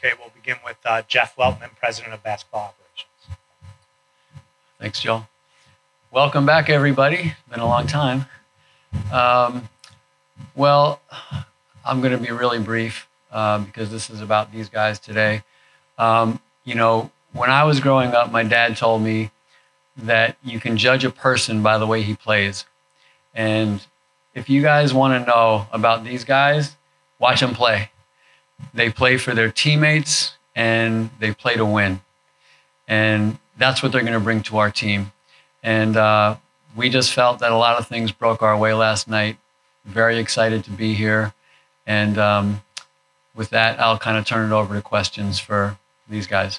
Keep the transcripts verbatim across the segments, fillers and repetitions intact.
Okay, we'll begin with uh, Jeff Weltman, President of Basketball Operations. Thanks, Joel. Welcome back, everybody. Been a long time. Um, well, I'm going to be really brief uh, because this is about these guys today. Um, you know, when I was growing up, my dad told me that you can judge a person by the way he plays. And if you guys want to know about these guys, watch them play. They play for their teammates and they play to win. And that's what they're going to bring to our team. And uh, we just felt that a lot of things broke our way last night. Very excited to be here. And um, with that, I'll kind of turn it over to questions for these guys.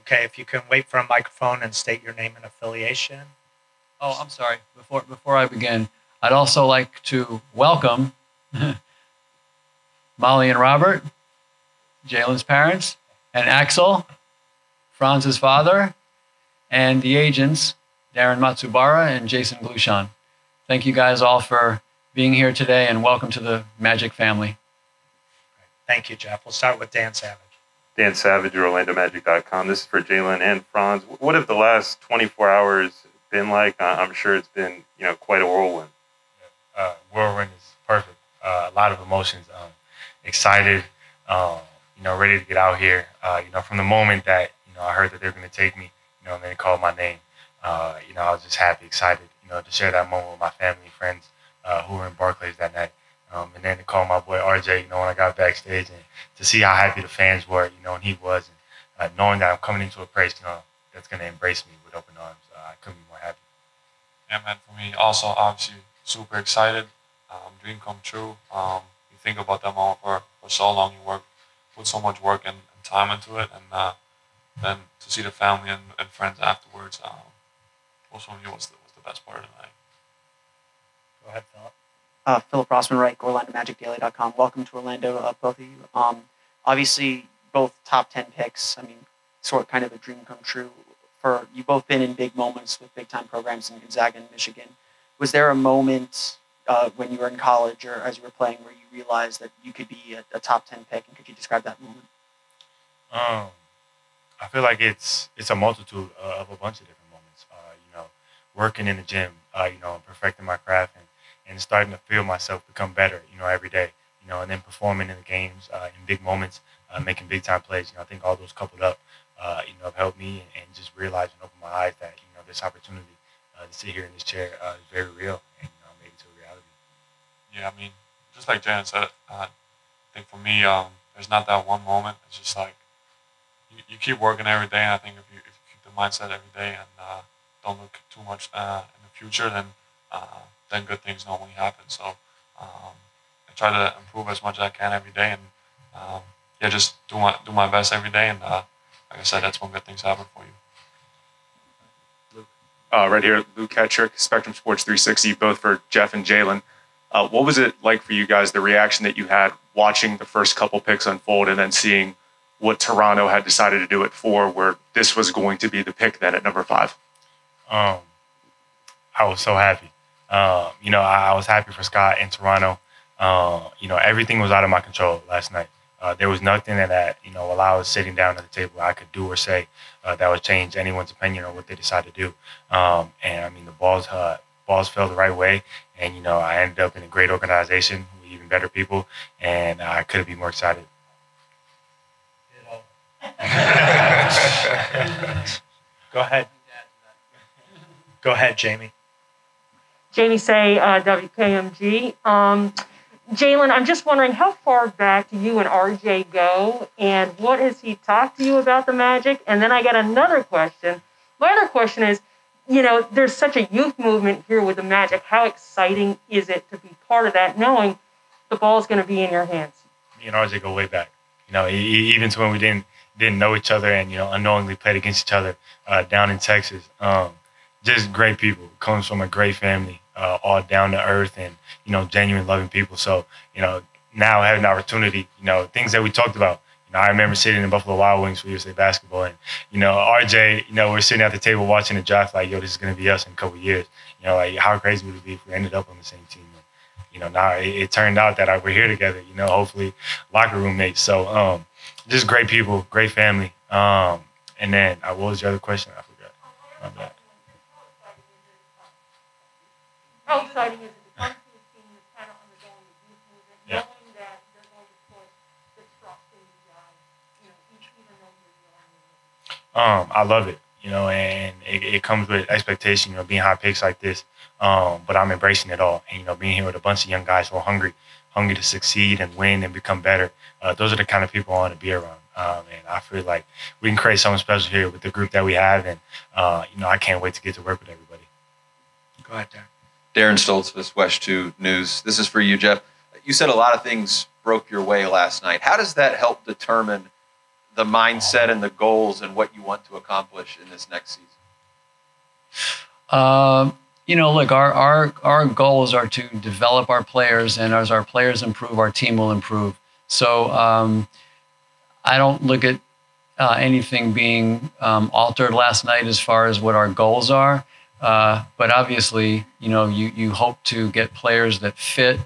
Okay, if you can wait for a microphone and state your name and affiliation. Oh, I'm sorry. Before, before I begin, I'd also like to welcome Molly and Robert, Jalen's parents, and Axel, Franz's father, and the agents, Darren Matsubara and Jason Glushon. Thank you guys all for being here today, and welcome to the Magic family. Thank you, Jeff. We'll start with Dan Savage. Dan Savage, Orlando Magic dot com. This is for Jalen and Franz. What have the last twenty-four hours been like? I'm sure it's been, you know, quite a whirlwind. Uh, whirlwind is perfect. Uh, a lot of emotions. Um, excited, um, you know, ready to get out here. Uh, you know, from the moment that, you know, I heard that they were going to take me, you know, and they called my name, uh, you know, I was just happy, excited, you know, to share that moment with my family and friends uh, who were in Barclays that night. Um, and then to call my boy R J, you know, when I got backstage, and to see how happy the fans were, you know, and he was, and uh, knowing that I'm coming into a place, you know, that's going to embrace me with open arms. Uh, I couldn't be more happy. Yeah, man, for me, also, obviously, super excited. Um, dream come true. Um, Think about that moment for, for so long. You work, put so much work and, and time into it, and uh, then to see the family and, and friends afterwards. Um, also, knew what's the, what's the best part of the night. Go ahead, Philip. Uh, Philip Rossman, right? Orlando Magic Daily dot com. Welcome to Orlando, uh, both of you. Um, obviously, both top ten picks. I mean, sort of kind of a dream come true for you. Both been in big moments with big time programs in Gonzaga and Michigan. Was there a moment Uh, when you were in college or as you were playing where you realized that you could be a, a top ten pick, and could you describe that moment? Um, I feel like it's it's a multitude uh, of a bunch of different moments. Uh, you know, working in the gym, uh, you know, perfecting my craft and, and starting to feel myself become better, you know, every day, you know, and then performing in the games, uh, in big moments, uh, making big time plays. You know, I think all those coupled up, uh, you know, have helped me and, and just realizing, open my eyes that, you know, this opportunity uh, to sit here in this chair uh, is very real. And, yeah, I mean, just like Jalen said, uh, I think for me, um, there's not that one moment. It's just like you, you keep working every day, and I think if you, if you keep the mindset every day and uh, don't look too much uh, in the future, then uh, then good things normally happen. So um, I try to improve as much as I can every day, and um, yeah, just do my do my best every day, and uh, like I said, that's when good things happen for you. Luke, uh, right here, Luke Hatcher, Spectrum Sports three sixty, both for Jeff and Jalen. Uh, what was it like for you guys, the reaction that you had watching the first couple picks unfold and then seeing what Toronto had decided to do it for, where this was going to be the pick then at number five? Um, I was so happy. Um, you know, I, I was happy for Scott and Toronto. Uh, you know, everything was out of my control last night. Uh, there was nothing that, you know, while I was sitting down at the table, I could do or say uh, that would change anyone's opinion on what they decided to do. Um, and, I mean, the ball's hot. Balls fell the right way, and, you know, I ended up in a great organization with even better people, and I couldn't be more excited. Go ahead. Go ahead, Jamie. Jamie Say, uh, W K M G. Um, Jalen, I'm just wondering, how far back do you and R J go, and what has he talked to you about the Magic? And then I got another question. My other question is, you know, there's such a youth movement here with the Magic. How exciting is it to be part of that, knowing the ball's going to be in your hands? Me and R J go way back. You know, even to when we didn't didn't know each other and, you know, unknowingly played against each other uh, down in Texas. Um, just great people. Comes from a great family, uh, all down to earth and, you know, genuine, loving people. So, you know, now I have an opportunity, you know, things that we talked about. I remember sitting in Buffalo Wild Wings for U S A Basketball, and, you know, R J, you know, we're sitting at the table watching the draft like, yo, this is going to be us in a couple of years. You know, like, how crazy would it be if we ended up on the same team? And, you know, now it, it turned out that we're here together, you know, hopefully locker room mates. So, um, just great people, great family. Um, and then uh, what was the other question? I forgot. My bad. How exciting is it? Um, I love it, you know, and it, it comes with expectation, you know, being high picks like this. Um, but I'm embracing it all. And, you know, being here with a bunch of young guys who are hungry, hungry to succeed and win and become better. Uh, those are the kind of people I want to be around. Um, and I feel like we can create something special here with the group that we have. And, uh, you know, I can't wait to get to work with everybody. Go ahead, Darren. Darren Stoltz with West two News. This is for you, Jeff. You said a lot of things broke your way last night. How does that help determine the mindset and the goals and what you want to accomplish in this next season? Um, you know, look, our, our, our goals are to develop our players, and as our players improve, our team will improve. So um, I don't look at uh, anything being um, altered last night as far as what our goals are. Uh, but obviously, you know, you, you hope to get players that fit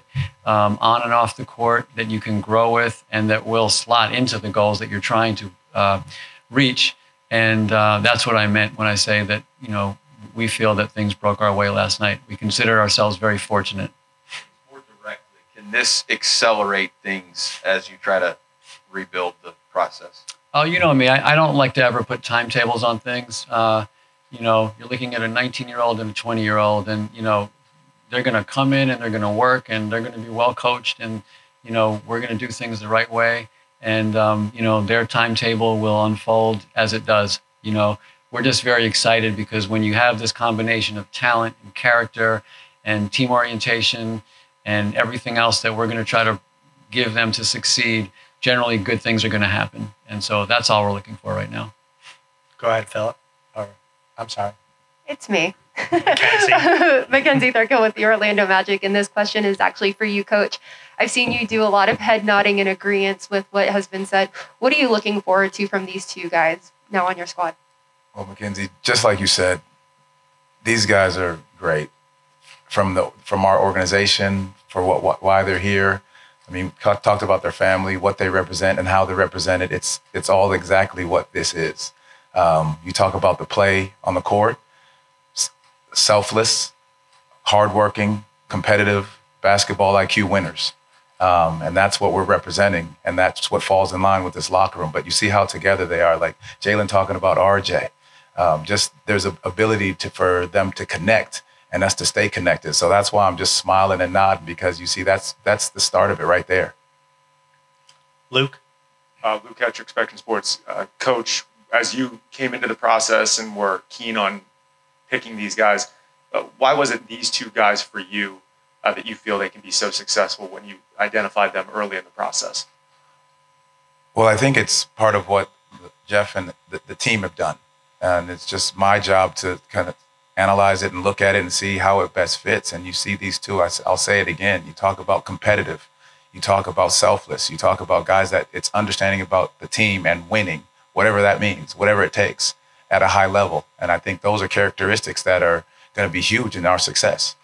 um, on and off the court, that you can grow with, and that will slot into the goals that you're trying to uh, reach. And uh, that's what I meant when I say that, you know, we feel that things broke our way last night. We consider ourselves very fortunate. More directly, can this accelerate things as you try to rebuild the process? Oh, you know me. I, I don't like to ever put timetables on things. Uh, You know, you're looking at a nineteen-year-old and a twenty-year-old, and, you know, they're going to come in and they're going to work and they're going to be well-coached, and, you know, we're going to do things the right way. And, um, you know, their timetable will unfold as it does. You know, we're just very excited because when you have this combination of talent and character and team orientation and everything else that we're going to try to give them to succeed, generally good things are going to happen. And so that's all we're looking for right now. Go ahead, Phillip. I'm sorry. It's me. Mackenzie. Mackenzie Thurkill with the Orlando Magic, and this question is actually for you, Coach. I've seen you do a lot of head nodding and agreeance with what has been said. What are you looking forward to from these two guys now on your squad? Well, Mackenzie, just like you said, these guys are great from the from our organization, for what, what why they're here. I mean, talked about their family, what they represent, and how they're represented. It's it's all exactly what this is. Um, you talk about the play on the court, selfless, hardworking, competitive, basketball I Q winners. Um, and that's what we're representing. And that's what falls in line with this locker room. But you see how together they are, like Jalen talking about R J. Um, just there's an ability to, for them to connect, and that's to stay connected. So that's why I'm just smiling and nodding, because you see that's, that's the start of it right there. Luke? Uh, Luke Hatcher, Spectrum Sports. Uh, Coach, as you came into the process and were keen on picking these guys, uh, why was it these two guys for you uh, that you feel they can be so successful when you identified them early in the process? Well, I think it's part of what Jeff and the, the team have done. And it's just my job to kind of analyze it and look at it and see how it best fits. And you see these two, I, I'll say it again, you talk about competitive, you talk about selfless, you talk about guys that it's understanding about the team and winning, whatever that means, whatever it takes, at a high level. And I think those are characteristics that are going to be huge in our success.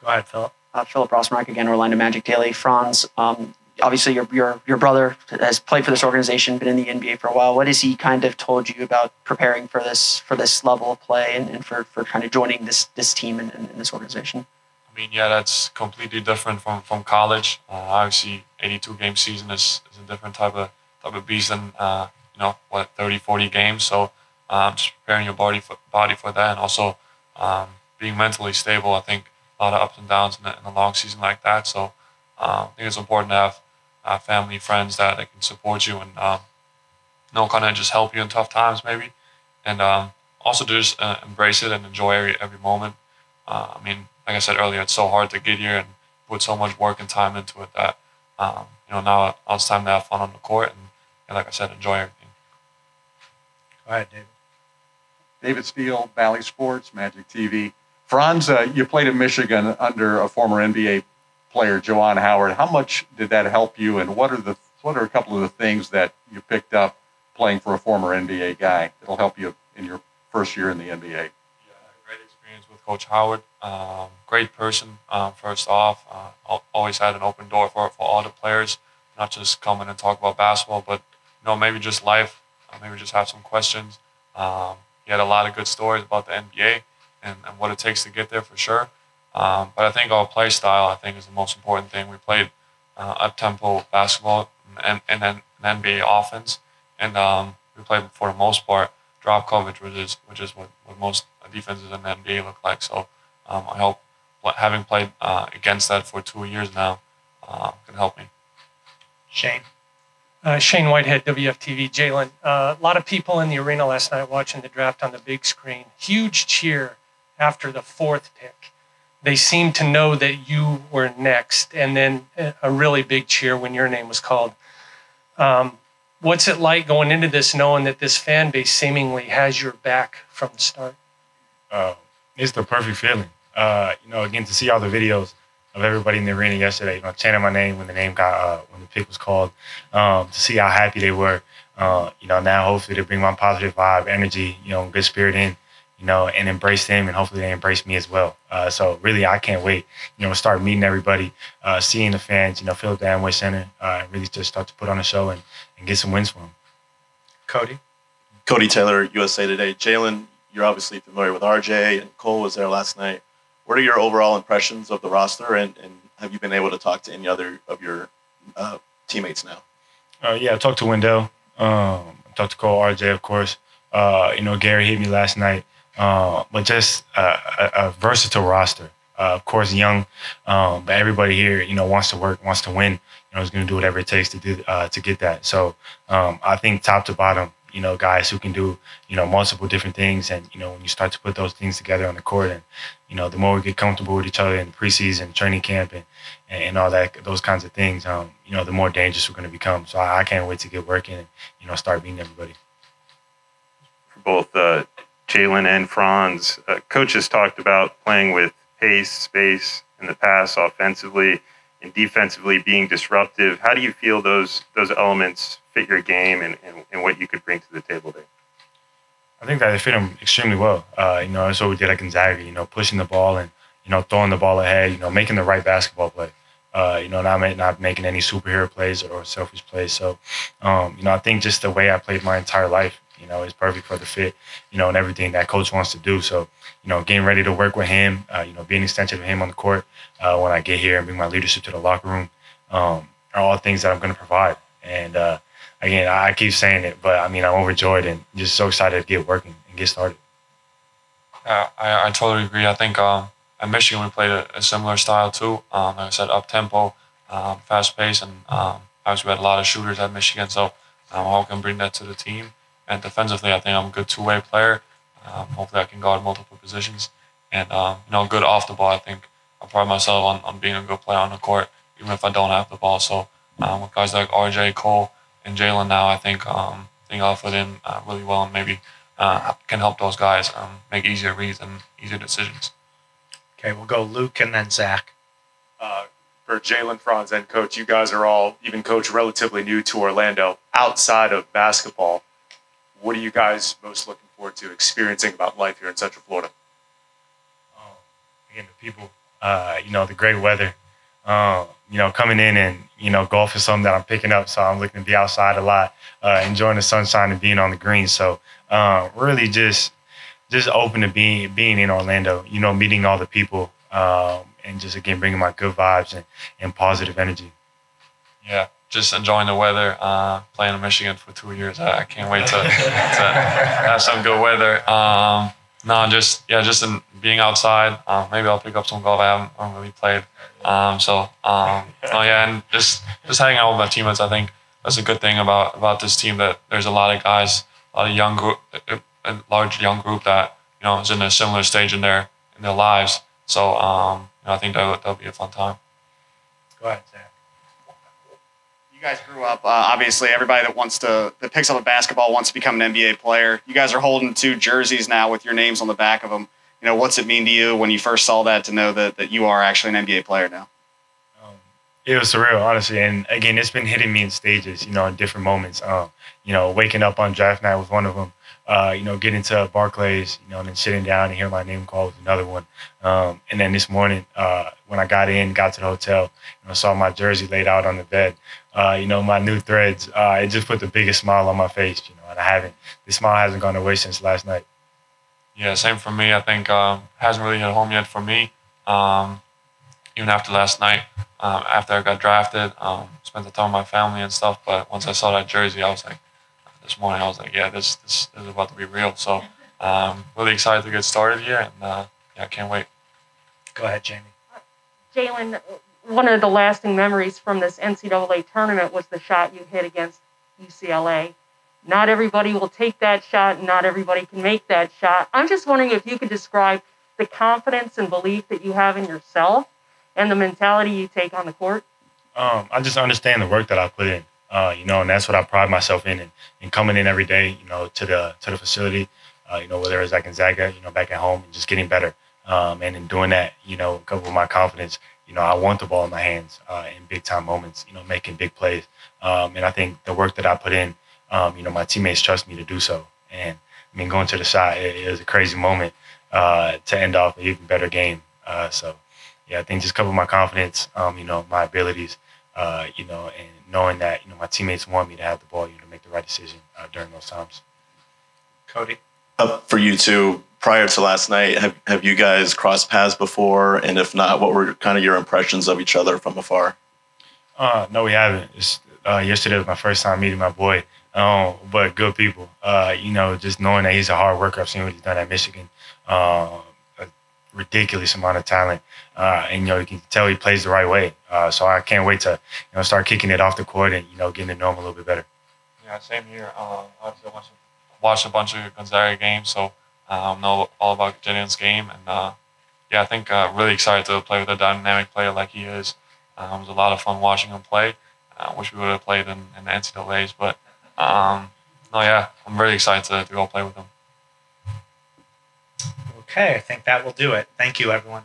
Go ahead, Philip. Uh, Philip Rosmark again, Orlando Magic Daily. Franz, um, obviously your, your, your brother has played for this organization, been in the N B A for a while. What has he kind of told you about preparing for this for this level of play and, and for, for kind of joining this this team and, and this organization? I mean, yeah, that's completely different from, from college. Uh, obviously, eighty-two game season is, is a different type of Of a beast than uh, you know what thirty, forty games. So um, just preparing your body for body for that, and also um, being mentally stable. I think a lot of ups and downs in a, in a long season like that. So um, I think it's important to have uh, family, friends that, that can support you and um, you know, kind of just help you in tough times maybe, and um, also to just uh, embrace it and enjoy every every moment. Uh, I mean, like I said earlier, it's so hard to get here and put so much work and time into it that um, you know now it's time to have fun on the court and. And like I said, enjoy everything. All right, David. David Steele, Valley Sports, Magic T V. Franz, uh, you played at Michigan under a former N B A player, Juwan Howard. How much did that help you, and what are the what are a couple of the things that you picked up playing for a former N B A guy that'll help you in your first year in the N B A? Yeah, great experience with Coach Howard. Um, great person, um, first off. Uh, always had an open door for, for all the players. not just come in and talk about basketball, but you know, maybe just life, uh, maybe just have some questions. Um, he had a lot of good stories about the N B A and, and what it takes to get there for sure. Um, but I think our play style, I think, is the most important thing. We played uh, up-tempo basketball and, and then an N B A offense, and um, we played, for the most part, drop coverage, which is, which is what, what most defenses in the N B A look like. So um, I hope having played uh, against that for two years now uh, can help me. Shane. Uh, Shane Whitehead, W F T V. Jalen, uh, a lot of people in the arena last night watching the draft on the big screen. Huge cheer after the fourth pick. They seemed to know that you were next, and then a really big cheer when your name was called. Um, what's it like going into this, knowing that this fan base seemingly has your back from the start? Uh, it's the perfect feeling. Uh, you know, again, to see all the videos of everybody in the arena yesterday, you know, chanting my name when the name got, uh, when the pick was called, um, to see how happy they were. Uh, you know, now hopefully they bring my positive vibe, energy, you know, good spirit in, you know, and embrace them, and hopefully they embrace me as well. Uh, so really, I can't wait, you know, start meeting everybody, uh, seeing the fans, you know, Phillip Amway Center, uh, and really just start to put on a show and, and get some wins for them. Cody. Cody Taylor, U S A Today. Jalen, you're obviously familiar with R J, and Cole was there last night. What are your overall impressions of the roster, and, and have you been able to talk to any other of your uh, teammates now? Uh, yeah, I talked to Wendell. Um, I talked to Cole, R J, of course. Uh, you know, Gary hit me last night. Uh, but just uh, a, a versatile roster. Uh, of course, young, um, but everybody here, you know, wants to work, wants to win. You know, is going to do whatever it takes to do uh, to get that. So um, I think top to bottom, you know, guys who can do, you know, multiple different things. And, you know, when you start to put those things together on the court, and, you know, the more we get comfortable with each other in preseason, training camp, and, and all that, those kinds of things, um, you know, the more dangerous we're going to become. So I, I can't wait to get working and, you know, start beating everybody. For both uh, Jalen and Franz, uh, coaches talked about playing with pace, space, in the pass offensively and defensively, being disruptive. How do you feel those those elements fit your game, and, and, and what you could bring to the table there? I think that they fit them extremely well. Uh, you know, that's what we did at Gonzaga, you know, pushing the ball and, you know, throwing the ball ahead, you know, making the right basketball play. Uh, you know, not, not making any superhero plays or selfish plays. So, um, you know, I think just the way I played my entire life, you know, is perfect for the fit, you know, and everything that coach wants to do. So, you know, getting ready to work with him, uh, you know, being extensive with him on the court uh, when I get here and bring my leadership to the locker room um, are all things that I'm going to provide. And, uh, again, I keep saying it, but, I mean, I'm overjoyed and just so excited to get working and get started. Yeah, I, I totally agree. I think um, at Michigan we played a, a similar style too. Um, like I said, up-tempo, um, fast pace, and um, obviously we had a lot of shooters at Michigan, so um, I can bring that to the team. And defensively, I think I'm a good two-way player. Um, hopefully, I can guard multiple positions. And, um, you know, good off the ball. I think I pride myself on, on being a good player on the court, even if I don't have the ball. So um, with guys like R J, Cole, and Jalen now, I think um, I think I'll fit in uh, really well, and maybe uh, can help those guys um, make easier reads and easier decisions. Okay, we'll go Luke and then Zach. Uh, for Jalen, Franz, and Coach, you guys are all, even Coach, relatively new to Orlando. Outside of basketball, what are you guys most looking forward to experiencing about life here in Central Florida? Um, again, the people, uh, you know, the great weather. Um, you know, coming in and, you know, golf is something that I'm picking up, so I'm looking to be outside a lot, uh, enjoying the sunshine and being on the green. So uh, really just just open to being, being in Orlando, you know, meeting all the people um, and just, again, bringing my good vibes and, and positive energy. Yeah. Just enjoying the weather, uh, playing in Michigan for two years. I, I can't wait to, to have some good weather. Um, no, just, yeah, just in being outside. Um, maybe I'll pick up some golf. I haven't, I haven't really played. Um, so, um, oh yeah, and just, just hanging out with my teammates. I think that's a good thing about, about this team, that there's a lot of guys, a lot of young group, a large young group that, you know, is in a similar stage in their, in their lives. So, um, you know, I think that that'll be a fun time. Go ahead, Zach. You guys grew up, uh, obviously, everybody that wants to, that picks up a basketball wants to become an N B A player. You guys are holding two jerseys now with your names on the back of them. You know, what's it mean to you when you first saw that, to know that, that you are actually an N B A player now? Um, It was surreal, honestly. And again, it's been hitting me in stages, you know, in different moments. Um, you know, waking up on draft night was one of them. Uh, you know, getting to Barclays, you know, and then sitting down and hearing my name called was another one. Um, and then this morning, uh, when I got in, got to the hotel, you know, saw my jersey laid out on the bed, uh, you know, my new threads, uh, it just put the biggest smile on my face, you know, and I haven't, the smile hasn't gone away since last night. Yeah, same for me. I think um, hasn't really hit home yet for me. Um, even after last night, um, after I got drafted, um, spent the time with my family and stuff. But once I saw that jersey, I was like, this morning, I was like, yeah, this, this, this is about to be real. So um, really excited to get started here, and uh, yeah, I can't wait. Go ahead, Jamie. Jalen, one of the lasting memories from this N C double A tournament was the shot you hit against U C L A. Not everybody will take that shot. Not everybody can make that shot. I'm just wondering if you could describe the confidence and belief that you have in yourself and the mentality you take on the court. Um, I just understand the work that I put in. Uh, you know, and that's what I pride myself in, and, and coming in every day, you know, to the to the facility, uh, you know, whether it's like Gonzaga, you know, back at home, and just getting better. Um, and in doing that, you know, coupled with my confidence, you know, I want the ball in my hands uh, in big time moments, you know, making big plays. Um, and I think the work that I put in, um, you know, my teammates trust me to do so. And I mean, going to the side, it, it was a crazy moment uh, to end off an even better game. Uh, so, yeah, I think just coupled with my confidence, um, you know, my abilities. Uh, you know, and knowing that, you know, my teammates want me to have the ball, you know, to make the right decision uh, during those times. Cody? Uh, for you two, prior to last night, have, have you guys crossed paths before? And if not, what were kind of your impressions of each other from afar? Uh, no, we haven't. It's, uh, yesterday was my first time meeting my boy, um, but good people. Uh, you know, just knowing that he's a hard worker. I've seen what he's done at Michigan. Um, ridiculous amount of talent, uh, and you know you can tell he plays the right way. Uh, so I can't wait to you know start kicking it off the court and you know getting to know him a little bit better. Yeah, same here. Um, I watched a bunch of Gonzaga games, so I um, know all about Jalen's game, and uh, yeah, I think uh, really excited to play with a dynamic player like he is. Um, it was a lot of fun watching him play. I uh, wish we would have played in, in the N C double A's, but um, no, yeah, I'm really excited to, to go play with him. Okay, I think that will do it. Thank you, everyone.